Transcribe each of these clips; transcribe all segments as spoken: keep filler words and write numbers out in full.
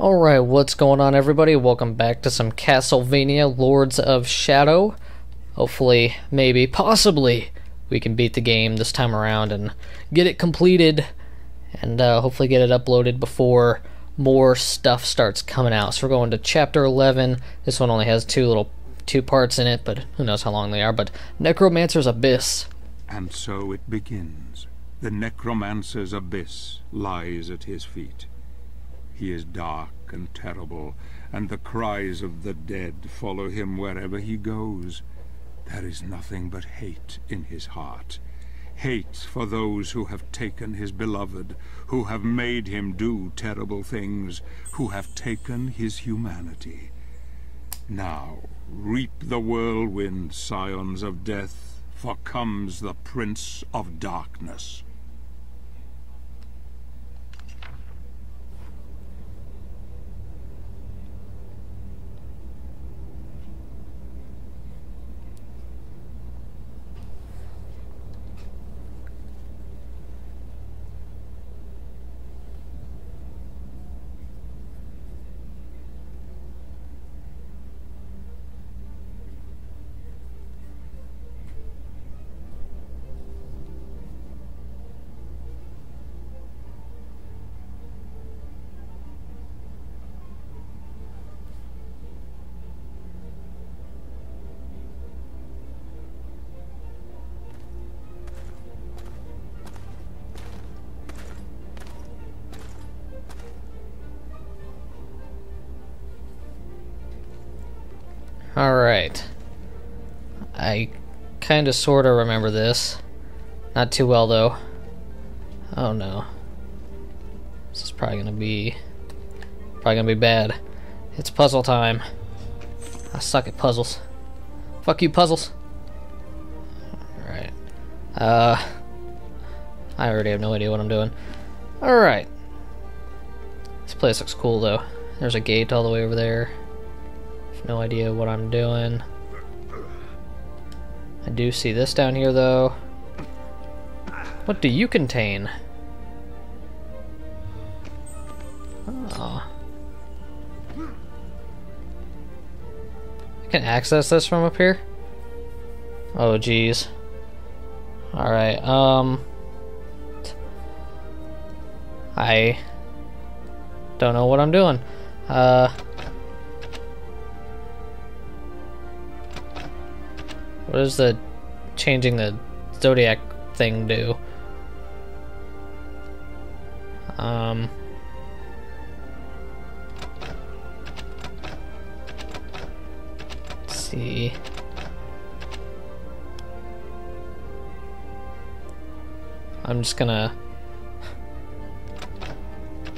Alright, what's going on everybody? Welcome back to some Castlevania Lords of Shadow. Hopefully, maybe, possibly, we can beat the game this time around and get it completed. And uh, hopefully get it uploaded before more stuff starts coming out. So we're going to chapter eleven. This one only has two little two parts in it, but who knows how long they are. But Necromancer's Abyss. And so it begins. The Necromancer's Abyss lies at his feet. He is dark and terrible, and the cries of the dead follow him wherever he goes. There is nothing but hate in his heart. Hate for those who have taken his beloved, who have made him do terrible things, who have taken his humanity. Now reap the whirlwind, scions of death, for comes the Prince of Darkness. Alright, I kinda sorta remember this, not too well though. Oh no, this is probably gonna be, probably gonna be bad. It's puzzle time. I suck at puzzles. Fuck you, puzzles. Alright, uh, I already have no idea what I'm doing. Alright, this place looks cool though. There's a gate all the way over there. No idea what I'm doing. I do see this down here though. What do you contain? Oh. I can access this from up here? Oh geez. Alright, um... I... don't know what I'm doing. Uh... What does the changing the zodiac thing do? Um. Let's see. I'm just gonna.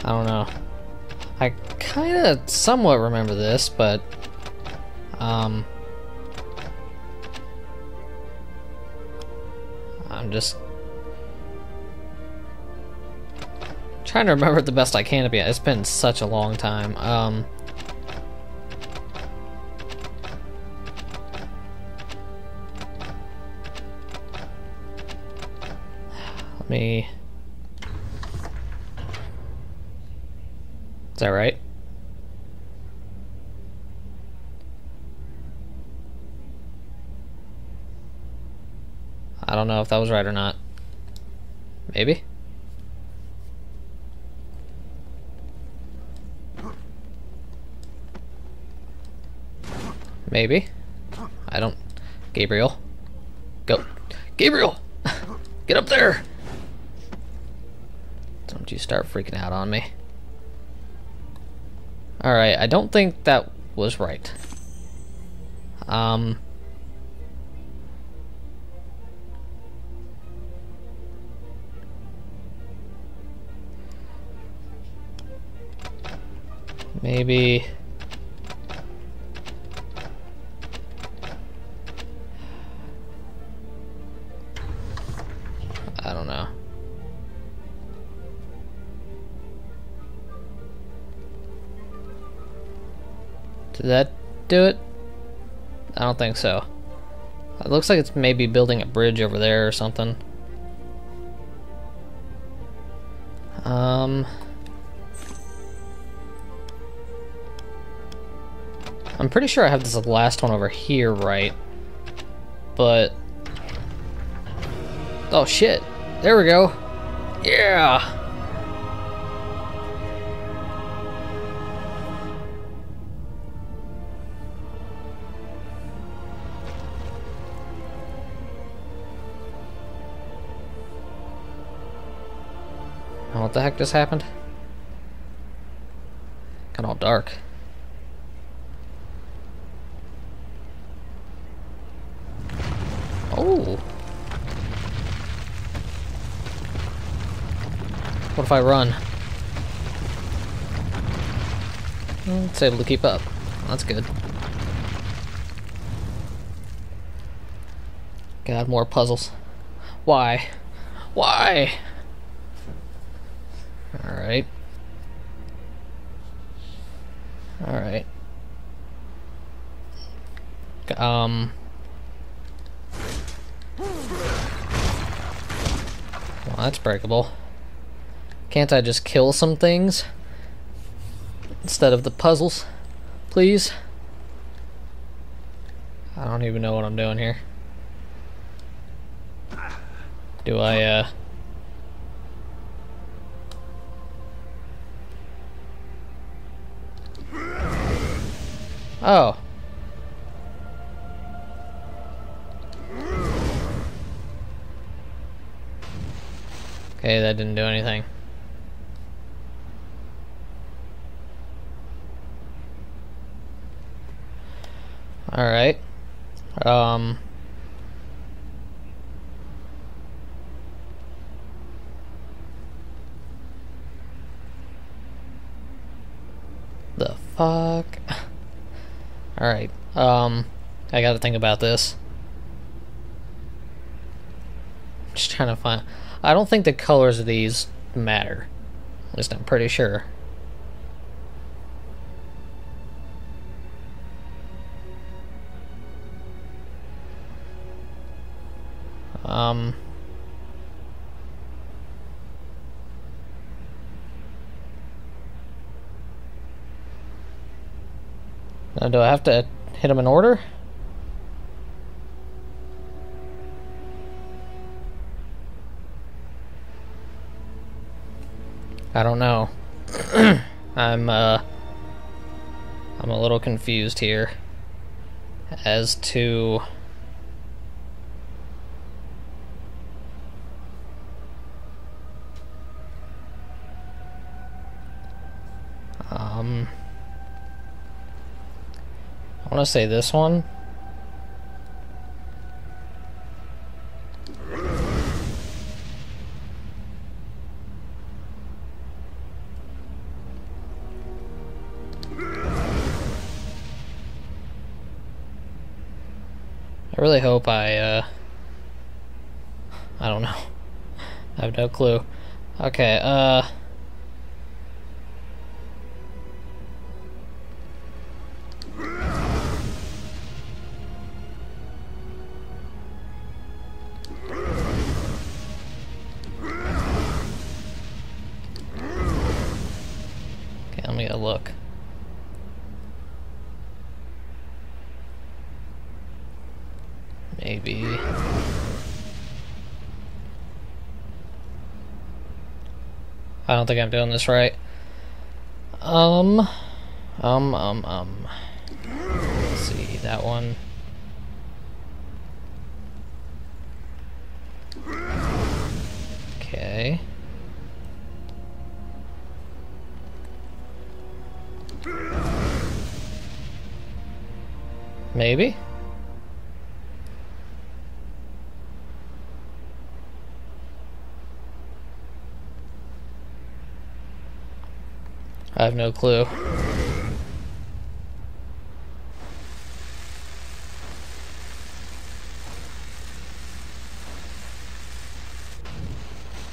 I don't know. I kinda somewhat remember this, but. Um. I'm just trying to remember it the best I can to be. It's been such a long time. Um, let me. Is that right? I don't know if that was right or not. Maybe? Maybe? I don't... Gabriel. Go. Gabriel! Get up there! Don't you start freaking out on me. Alright, I don't think that was right. Um... Maybe... I don't know. Did that do it? I don't think so. It looks like it's maybe building a bridge over there or something. Um... I'm pretty sure I have this last one over here, right? But... oh, shit. There we go. Yeah! What the heck just happened? Got all dark. Oh. What if I run? It's able to keep up. That's good. God, more puzzles. Why? Why? Alright. Alright. Um. Well, that's breakable. Can't I just kill some things instead of the puzzles, please? I don't even know what I'm doing here. Do I, uh... oh. Okay, that didn't do anything. Alright. Um. The fuck? Alright, um, I gotta think about this. Just trying to find... I don't think the colors of these matter. At least I'm pretty sure. Um... Now, do I have to hit them in order? I don't know. I'm uh, I'm a little confused here as to um. I want to say this one. I really hope I, uh... I don't know. I have no clue. Okay, uh... look. Maybe. I don't think I'm doing this right. Um. Um, um, um. Let's see, that one. Okay. Maybe? I have no clue.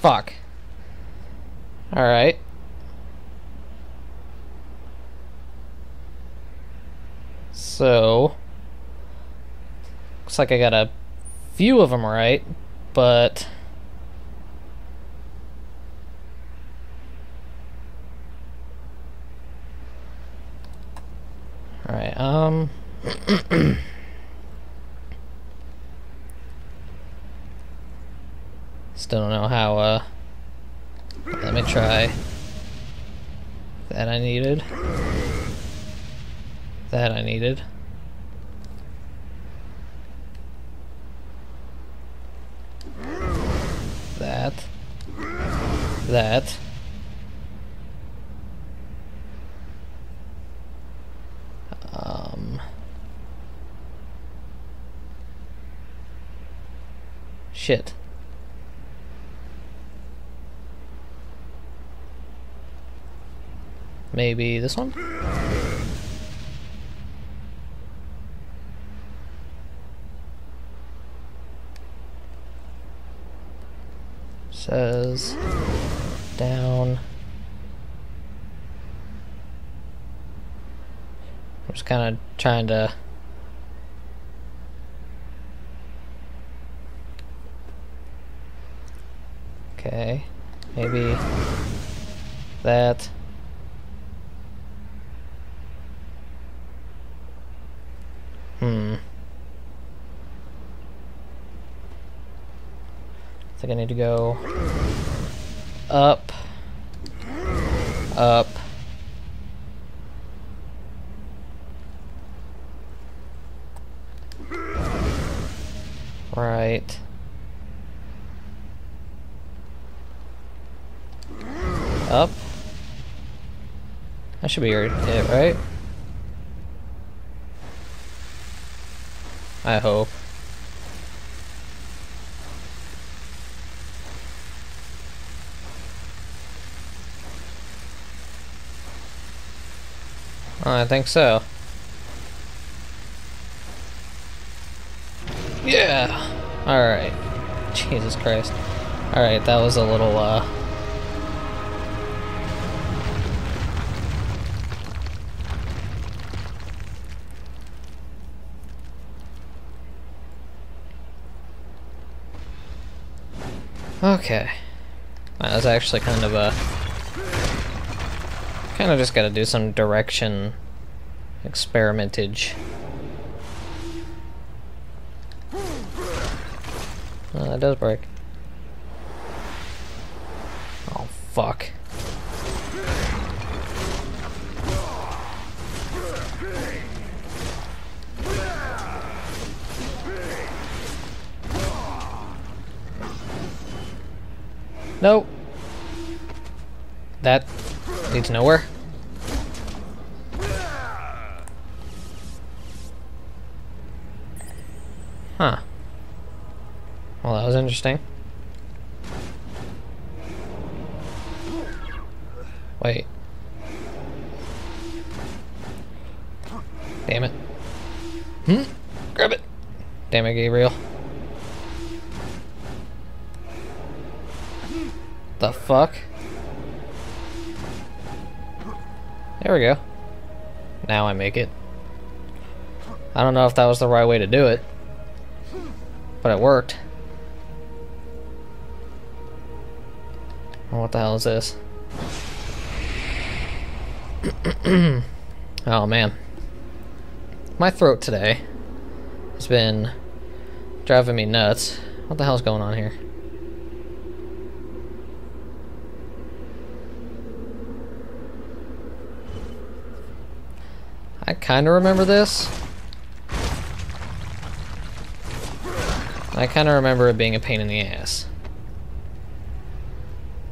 Fuck. Alright. So... looks like I got a few of them right, but all Alright, um... still don't know how, uh... let me try... That I needed. That I needed. That. That. Um. Shit. Maybe this one? Says down. I'm just kind of trying to okay, maybe that. Hmm. I think I need to go up, up, right, up. That should be it, right? I hope. Oh, I think so. Yeah! Alright. Jesus Christ. Alright, that was a little, uh... okay. That was actually kind of a... kind of just gotta do some direction experimentage. Oh, that does break. Oh, fuck. Nope. That... leads nowhere. Huh. Well, that was interesting. Wait. Damn it. Hmm? Grab it. Damn it, Gabriel. The fuck? There we go. Now I make it. I don't know if that was the right way to do it, but it worked. What the hell is this? Oh man. My throat today has been driving me nuts. What the hell's going on here? I kind of remember this. I kind of remember it being a pain in the ass.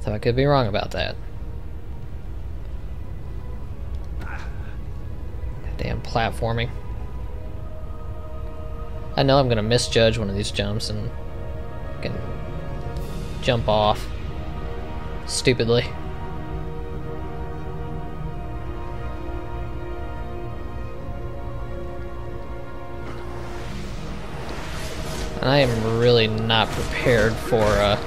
So I could be wrong about that. Goddamn platforming. I know I'm going to misjudge one of these jumps and can jump off stupidly. I am really not prepared for uh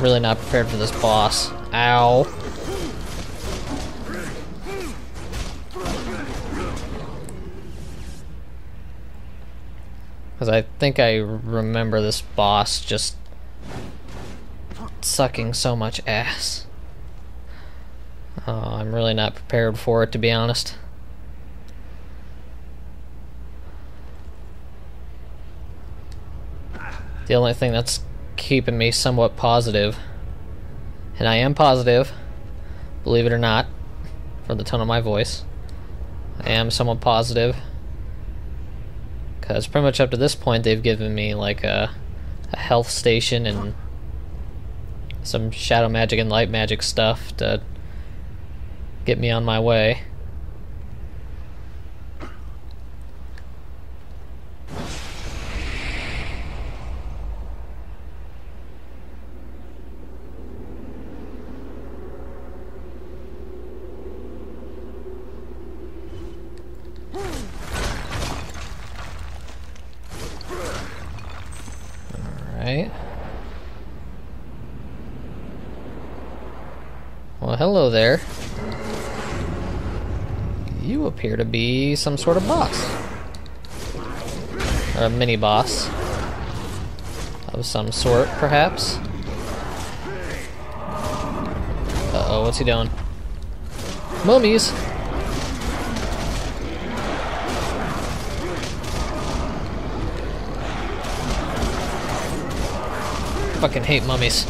really not prepared for this boss. Ow. Because I think I remember this boss just sucking so much ass. Uh, I'm really not prepared for it, to be honest. The only thing that's keeping me somewhat positive, and I am positive, believe it or not, for the tone of my voice, I am somewhat positive, because pretty much up to this point they've given me like a, a health station and some shadow magic and light magic stuff to get me on my way. Well, hello there. You appear to be some sort of boss. Or a mini-boss. Of some sort, perhaps. Uh-oh, what's he doing? Mummies! Fucking hate mummies.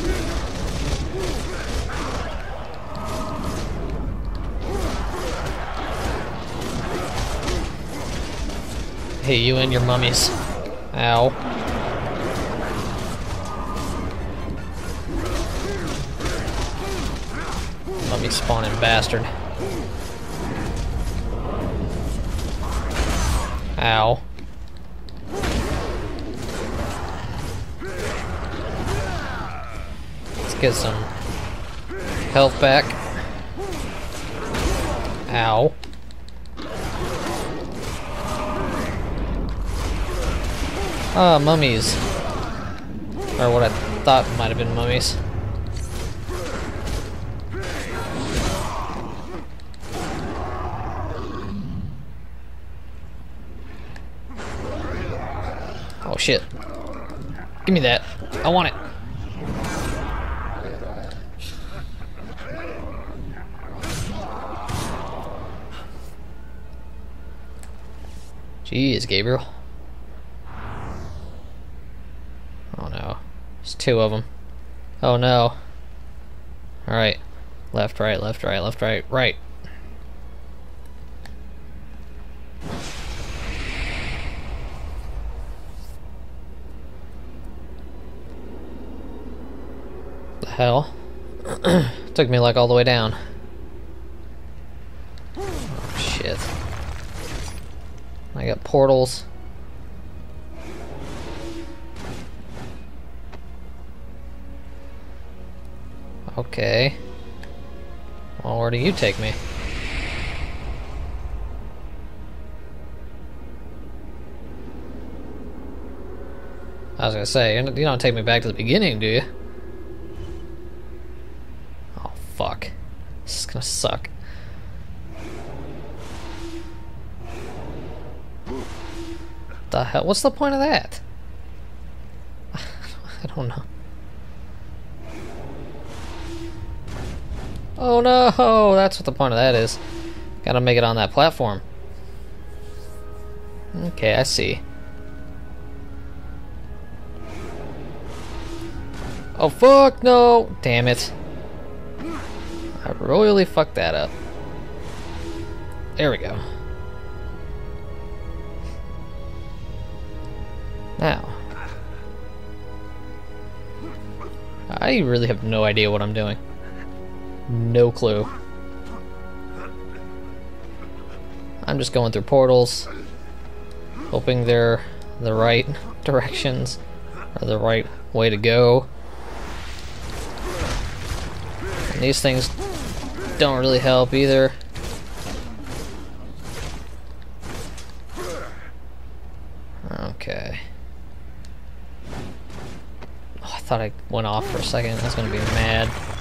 Hey, you and your mummies. Ow. Mummy spawning bastard. Ow. Get some health back. Ow. Ah, mummies. Or what I thought might have been mummies. Oh shit. Give me that. I want it. Jeez, Gabriel. Oh no. There's two of them. Oh no. Alright. Left, right, left, right, left, right, right. The hell? Took me like all the way down. Oh, shit. I got portals. Okay. Well, where do you take me? I was gonna say, you don't take me back to the beginning, do you? Oh, fuck. This is gonna suck. The hell? What's the point of that? I don't know. Oh no! That's what the point of that is. Gotta make it on that platform. Okay, I see. Oh fuck no! Damn it. I royally fucked that up. There we go. Now, I really have no idea what I'm doing. No clue. I'm just going through portals, hoping they're the right directions, or the right way to go. And these things don't really help either. Okay. I thought I went off for a second. That's gonna be mad.